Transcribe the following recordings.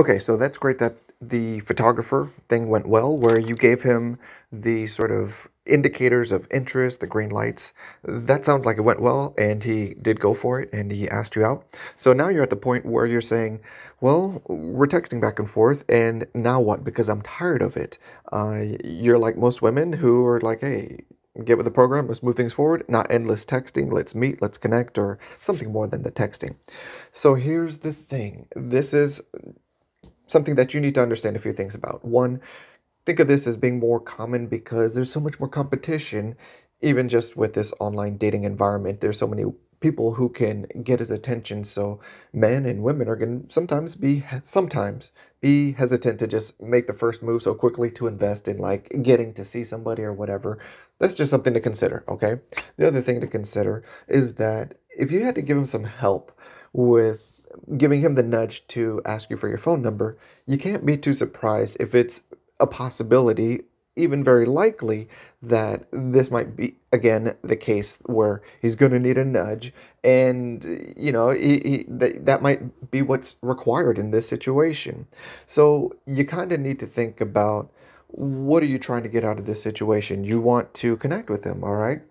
Okay, so that's great that the photographer thing went well, where you gave him the sort of indicators of interest, the green lights. That sounds like it went well, and he did go for it, and he asked you out. So now you're at the point where you're saying, well, we're texting back and forth, and now what? Because I'm tired of it. You're like most women who are like, hey, get with the program, let's move things forward, not endless texting, let's meet, let's connect, or something more than the texting. So here's the thing. This is something that you need to understand a few things about. One, think of this as being more common because there's so much more competition, even just with this online dating environment. There's so many people who can get his attention, so men and women are going to sometimes be hesitant to just make the first move so quickly to invest in like getting to see somebody or whatever. That's just something to consider, okay? The other thing to consider is that if you had to give him some help with giving him the nudge to ask you for your phone number, you can't be too surprised if it's a possibility, even very likely, that this might be, again, the case where he's going to need a nudge. And, you know, that might be what's required in this situation. So you kind of need to think about, what are you trying to get out of this situation? You want to connect with them, all right?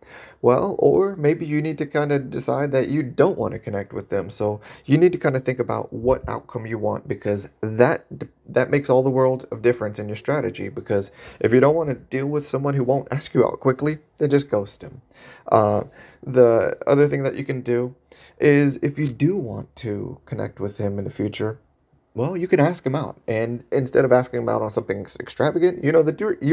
Well, or maybe you need to kind of decide that you don't want to connect with them. So you need to kind of think about what outcome you want, because that makes all the world of difference in your strategy. Because if you don't want to deal with someone who won't ask you out quickly, then just ghost him. The other thing that you can do is, if you do want to connect with him in the future, well, you can ask him out. And instead of asking him out on something extravagant, you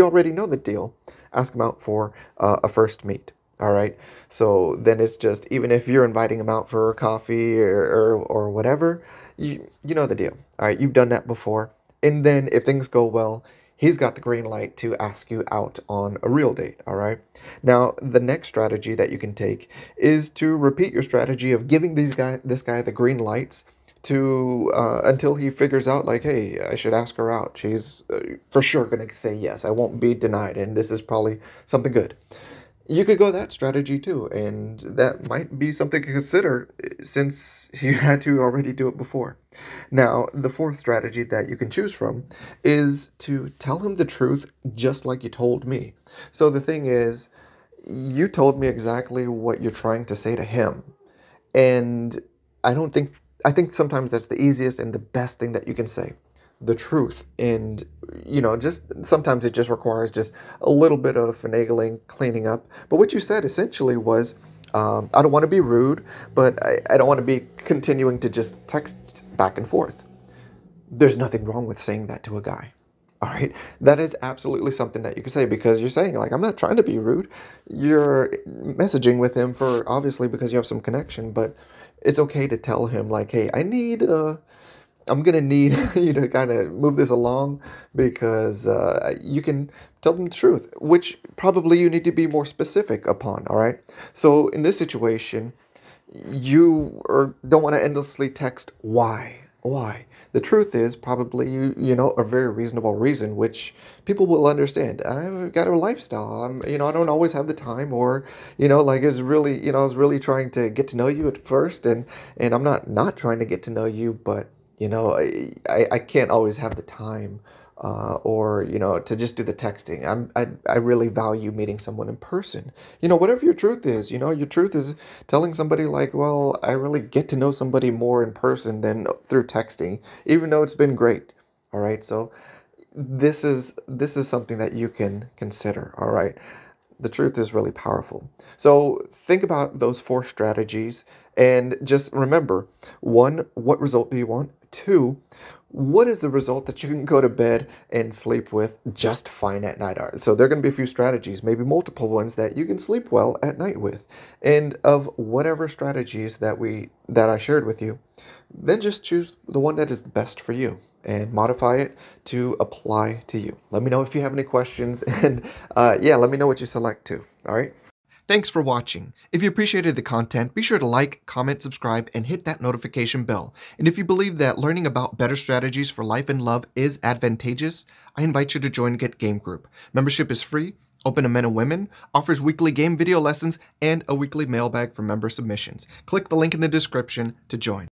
already know the deal. Ask him out for a first meet, all right? So then it's just, even if you're inviting him out for coffee or whatever, you know the deal, all right? You've done that before. And then if things go well, he's got the green light to ask you out on a real date, all right? Now, the next strategy that you can take is to repeat your strategy of giving this guy the green lights until he figures out, like, hey, I should ask her out. She's for sure going to say yes. I won't be denied, and this is probably something good. You could go that strategy too, and that might be something to consider since you had to already do it before. Now, the fourth strategy that you can choose from is to tell him the truth just like you told me. So the thing is, you told me exactly what you're trying to say to him, and I think sometimes that's the easiest and the best thing that you can say, the truth. And, you know, just sometimes it just requires just a little bit of finagling, cleaning up. But what you said essentially was, I don't want to be rude, but I don't want to be continuing to just text back and forth. There's nothing wrong with saying that to a guy. All right, that is absolutely something that you can say, because you're saying, like, I'm not trying to be rude. You're messaging with him for, obviously, because you have some connection, but it's okay to tell him, like, hey, I'm going to need you to kind of move this along, because you can tell them the truth, which probably you need to be more specific upon, all right? So in this situation, you don't want to endlessly text why. The truth is probably, a very reasonable reason, which people will understand. I've got a lifestyle. I don't always have the time, or, like, it's really, I was really trying to get to know you at first, and I'm not trying to get to know you, but, I can't always have the time, or to just do the texting. I really value meeting someone in person. Whatever your truth is, your truth is telling somebody, like, well, I really get to know somebody more in person than through texting, even though it's been great. All right. So this is something that you can consider. All right. The truth is really powerful. So think about those four strategies, and just remember, 1, what result do you want? 2, what is the result that you can go to bed and sleep with just fine at night? So there are going to be a few strategies, maybe multiple ones, that you can sleep well at night with. And of whatever strategies that I shared with you, then just choose the one that is the best for you and modify it to apply to you. Let me know if you have any questions, and let me know what you select too, all right? Thanks for watching. If you appreciated the content, be sure to like, comment, subscribe, and hit that notification bell. And if you believe that learning about better strategies for life and love is advantageous, I invite you to join Get Game Group. Membership is free, open to men and women, offers weekly game video lessons, and a weekly mailbag for member submissions. Click the link in the description to join.